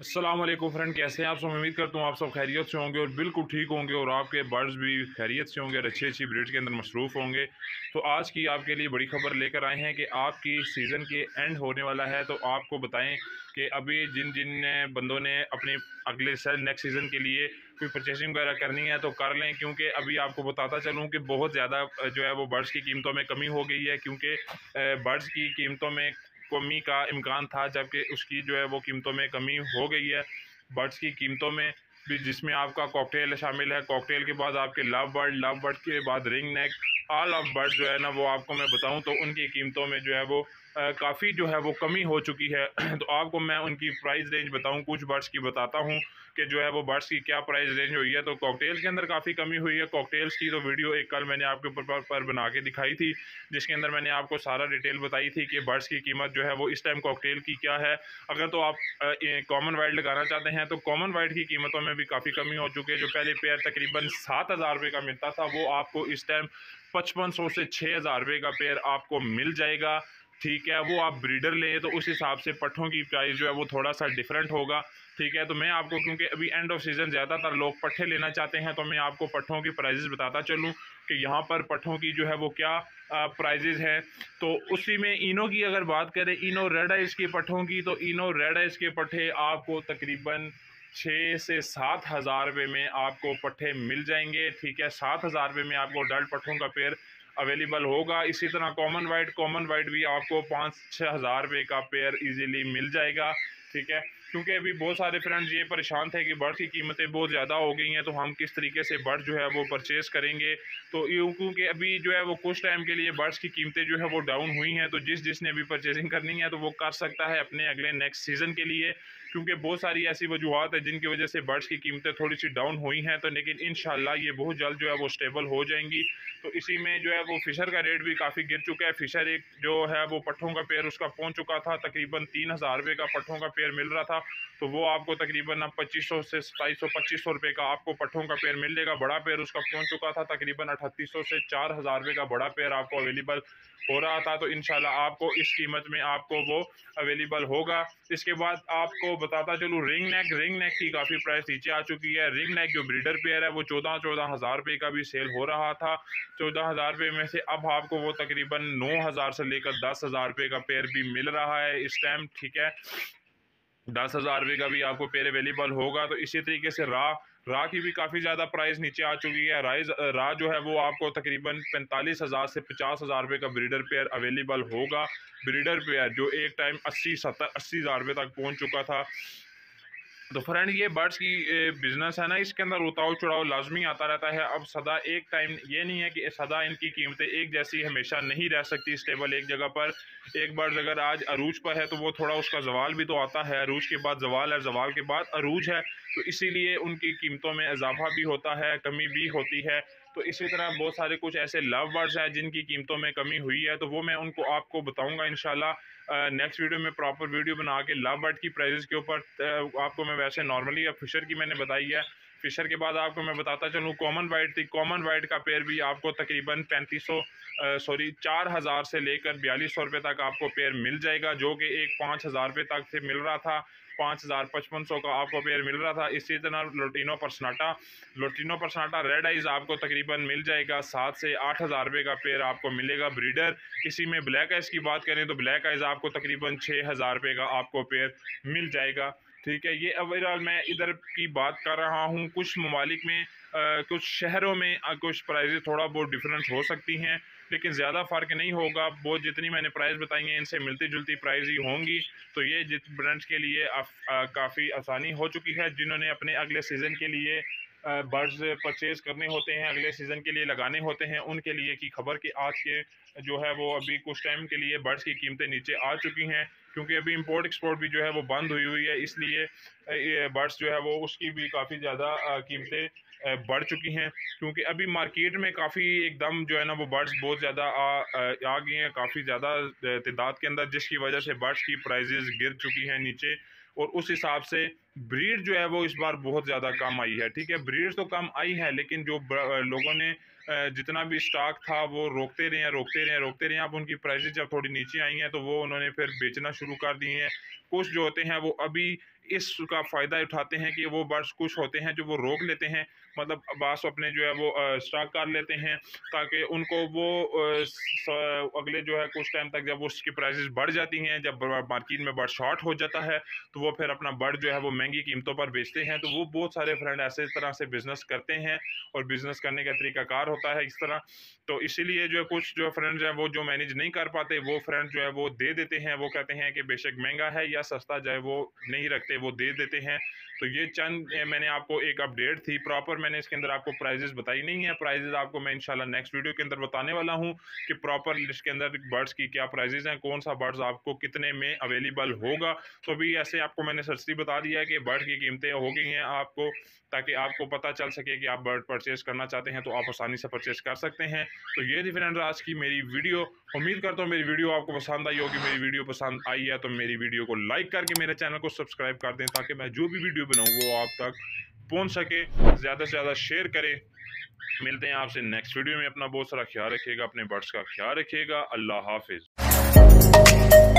अस्सलाम वालेकुम फ्रेंड, कैसे हैं आप सब। उम्मीद करता हूँ आप सब खैरियत से होंगे और बिल्कुल ठीक होंगे और आपके बर्ड्स भी खैरियत से होंगे और अच्छी अच्छी ब्रीड के अंदर मसरूफ़ होंगे। तो आज की आपके लिए बड़ी खबर लेकर आए हैं कि आपकी सीज़न के एंड होने वाला है, तो आपको बताएं कि अभी जिन जिन बंदों ने अपने अगले साल नेक्स्ट सीज़न के लिए कोई परचेसिंग वगैरह करनी है तो कर लें, क्योंकि अभी आपको बताता चलूँ कि बहुत ज़्यादा जो है वो बर्ड्स की कीमतों में कमी हो गई है, क्योंकि बर्ड्स की कीमतों में कमी का इम्कान था जबकि उसकी जो है वो कीमतों में कमी हो गई है। बर्ड्स की कीमतों में भी जिसमें आपका कॉकटेल शामिल है, कॉकटेल के बाद आपके लव बर्ड के बाद ring neck, all of bird जो है ना वो आपको मैं बताऊं तो उनकी कीमतों में जो है वो काफ़ी जो है वो कमी हो चुकी है। तो आपको मैं उनकी प्राइस रेंज बताऊं, कुछ बर्ड्स की बताता हूं कि जो है वो बर्ड्स की क्या प्राइस रेंज हुई है। तो कॉकटेल के अंदर काफ़ी कमी हुई है। कॉकटेल्स की तो वीडियो एक कल मैंने आपके ऊपर बना के दिखाई थी, जिसके अंदर मैंने आपको सारा डिटेल बताई थी कि बर्ड्स की कीमत जो है वो इस टाइम कॉकटेल की क्या है। अगर तो आप कॉमन वाइड लगाना चाहते हैं तो कॉमन वाइड की कीमतों में भी काफ़ी कमी हो चुकी है। जो पहले पेयर तकरीबन 7,000 रुपये का मिलता था वो आपको इस टाइम 5,500 से 6,000 रुपये का पेयर आपको मिल जाएगा। ठीक है, वो आप ब्रीडर लें तो उस हिसाब से पट्ठों की प्राइस जो है वो थोड़ा सा डिफरेंट होगा। ठीक है, तो मैं आपको क्योंकि अभी एंड ऑफ सीज़न ज़्यादातर लोग पट्ठे लेना चाहते हैं तो मैं आपको पट्ठों की प्राइजेस बताता चलूँ कि यहाँ पर पट्ठों की जो है वो क्या प्राइजेस हैं। तो उसी में इनो की अगर बात करें, इनो रेड आइज़ के पट्ठों की, तो इनो रेड आइज़ के पट्ठे आपको तकरीबन 6 से 7,000 रुपये में आपको पट्ठे मिल जाएंगे। ठीक है, 7,000 रुपये में आपको डल्ट पट्ठों का पेयर अवेलेबल होगा। इसी तरह कॉमन वाइड भी आपको 5-6 हज़ार रुपये का पेयर इजीली मिल जाएगा। ठीक है, क्योंकि अभी बहुत सारे फ्रेंड्स ये परेशान थे कि बर्ड की कीमतें बहुत ज़्यादा हो गई हैं तो हम किस तरीके से बर्ड जो है वो परचेस करेंगे। तो क्योंकि अभी जो है वो कुछ टाइम के लिए बर्ड्स की कीमतें जो है वो डाउन हुई हैं, तो जिस जिसने अभी परचेसिंग करनी है तो वो कर सकता है अपने अगले नेक्स्ट सीज़न के लिए, क्योंकि बहुत सारी ऐसी वजूहत है जिनकी वजह से बर्ड्स की कीमतें थोड़ी सी डाउन हुई हैं। तो लेकिन इंशाल्लाह ये बहुत जल्द जो है वो स्टेबल हो जाएंगी। तो इसी में जो है वो फिशर का रेट भी काफ़ी गिर चुका है। फिशर एक जो है वो पट्ठों का पेयर उसका पहुँच चुका था, तकरीबन 3,000 रुपये का पट्ठों का पेयर मिल रहा था, तो वो आपको तकरीबन अब 2,500 से 2,500 रुपये का आपको पट्ठों का पेयर मिल जाएगा। बड़ा पेयर उसका पहुंच चुका था, तकरीबन 3,800 से 4,000 रुपये का बड़ा पेयर आपको अवेलेबल हो रहा था। तो इंशाल्लाह आपको इस कीमत में आपको वो अवेलेबल होगा। इसके बाद आपको बताता चलूँ रिंग नेक की काफ़ी प्राइस नीचे आ चुकी है। रिंग नेक जो ब्रीडर पेयर है वो 14,000 का भी सेल हो रहा था। 14,000 रुपये में से अब आपको वो तकरीबन 9,000 से लेकर 10,000 रुपये का पेयर भी मिल रहा है इस टाइम। ठीक है, 10,000 रुपये का भी आपको पेयर अवेलेबल होगा। तो इसी तरीके से रा की भी काफ़ी ज़्यादा प्राइस नीचे आ चुकी है। रा जो है वो आपको तकरीबन 45,000 से 50,000 रुपये का ब्रीडर पेयर अवेलेबल होगा। ब्रीडर पेयर जो एक टाइम 80,000 तक पहुंच चुका था। तो फ्रेंड ये बर्ड्स की बिज़नेस है ना, इसके अंदर उतार चढ़ाव लाजमी आता रहता है। अब सदा एक टाइम ये नहीं है कि सदा इनकी कीमतें एक जैसी हमेशा नहीं रह सकती स्टेबल एक जगह पर। एक बर्ड अगर आज अरूज पर है तो वो थोड़ा उसका जवाल भी तो आता है, अरूज के बाद जवाल है, जवाल के बाद अरूज है, तो इसीलिए उनकी कीमतों में इजाफा भी होता है, कमी भी होती है। तो इसी तरह बहुत सारे कुछ ऐसे लव बर्ड्स हैं जिनकी कीमतों में कमी हुई है, तो वो मैं उनको आपको बताऊंगा इंशाल्लाह नेक्स्ट वीडियो में। प्रॉपर वीडियो बना के लव बर्ड की प्राइसेस के ऊपर आपको मैं वैसे नॉर्मली अब फिशर की मैंने बताई है। फिशर के बाद आपको मैं बताता चलूँ कॉमन वाइड थी। कॉमन वाइड का पेयर भी आपको तकरीबन 4,000 से लेकर 4,200 रुपये तक आपको पेयर मिल जाएगा, जो कि एक 5,000 रुपये तक से मिल रहा था, 5,500 का आपको पेयर मिल रहा था। इसी तरह लोटिनो परसनाटा रेड आइज़ आपको तकरीबन मिल जाएगा 7,000 से 8,000 रुपये का पेयर आपको मिलेगा ब्रीडर। इसी में ब्लैक आइज़ की बात करें तो ब्लैक आइज़ आपको तकरीबन 6,000 रुपये का आपको पेयर मिल जाएगा। ठीक है, ये ओवरऑल मैं इधर की बात कर रहा हूँ। कुछ ममालिक में कुछ शहरों में कुछ प्राइजेस थोड़ा बहुत डिफरेंस हो सकती हैं, लेकिन ज़्यादा फ़र्क नहीं होगा। बहुत जितनी मैंने प्राइस बताई हैं इनसे मिलती जुलती प्राइस ही होंगी। तो ये जिस ब्रांड्स के लिए काफ़ी आसानी हो चुकी है, जिन्होंने अपने अगले सीज़न के लिए बर्ड्स परचेज़ करने होते हैं, अगले सीज़न के लिए लगाने होते हैं, उनके लिए की खबर कि आज के जो है वो अभी कुछ टाइम के लिए बर्ड्स की कीमतें नीचे आ चुकी हैं, क्योंकि अभी इंपोर्ट एक्सपोर्ट भी जो है वो बंद हुई है, इसलिए बर्ड्स जो है वो उसकी भी काफ़ी ज़्यादा कीमतें बढ़ चुकी हैं। क्योंकि अभी मार्केट में काफ़ी एकदम जो है ना वो बर्ड्स बहुत ज़्यादा आ गई हैं, काफ़ी ज़्यादा तादाद के अंदर, जिसकी वजह से बर्ड्स की प्राइजेस गिर चुकी हैं नीचे, और उस हिसाब से ब्रीड जो है वो इस बार बहुत ज़्यादा कम आई है। ठीक है, ब्रीड तो कम आई है लेकिन जो लोगों ने जितना भी स्टॉक था वो रोकते रहे। अब उनकी प्राइसेस जब थोड़ी नीचे आई हैं तो वो उन्होंने फिर बेचना शुरू कर दिए हैं। कुछ जो होते हैं वो अभी इसका फ़ायदा उठाते हैं कि वो बर्ड्स कुछ होते हैं जो वो रोक लेते हैं, मतलब बास अपने जो है वो स्टॉक कर लेते हैं ताकि उनको वो अगले जो है कुछ टाइम तक जब उसकी प्राइसेस बढ़ जाती हैं, जब मार्केट में बर्ड शॉर्ट हो जाता है तो वो फिर अपना बर्ड जो है वो महंगी कीमतों पर बेचते हैं। तो वो बहुत सारे फ्रेंड ऐसे तरह से बिज़नेस करते हैं और बिज़नेस करने का तरीकाकार होता है इस तरह। तो इसीलिए जो है कुछ जो फ्रेंड्स हैं वो जो मैनेज नहीं कर पाते वो फ्रेंड जो है वो दे देते हैं, वो कहते हैं कि बेशक महंगा है या सस्ता जो है वो नहीं रखते, वो दे देते हैं। तो ये चंद मैंने आपको एक अपडेट थी, प्रॉपर मैंने इसके अंदर आपको प्राइजेस बताई नहीं है। प्राइजेस आपको मैं इंशाल्लाह नेक्स्ट वीडियो के अंदर बताने वाला हूँ कि प्रॉपर इसके अंदर बर्ड्स की क्या प्राइजेस हैं, कौन सा बर्ड्स आपको कितने में अवेलेबल होगा। तो अभी ऐसे आपको मैंने सस्ती बता दिया है कि बर्ड की कीमतें हो गई हैं आपको, ताकि आपको पता चल सके कि आप बर्ड परचेज़ करना चाहते हैं तो आप आसानी से परचेज़ कर सकते हैं। तो ये थी फ्रेंड्स आज की मेरी वीडियो, उम्मीद करता हूँ मेरी वीडियो आपको पसंद आई होगी। मेरी वीडियो पसंद आई है तो मेरी वीडियो को लाइक करके मेरे चैनल को सब्सक्राइब कर दें ताकि मैं जो भी वीडियो बनाऊँ वो आप तक पहुँच सके, ज़्यादा से ज़्यादा शेयर करें। मिलते हैं आपसे नेक्स्ट वीडियो में, अपना बहुत सारा ख्याल रखिएगा, अपने बर्ड्स का ख्याल रखिएगा। अल्लाह हाफिज़।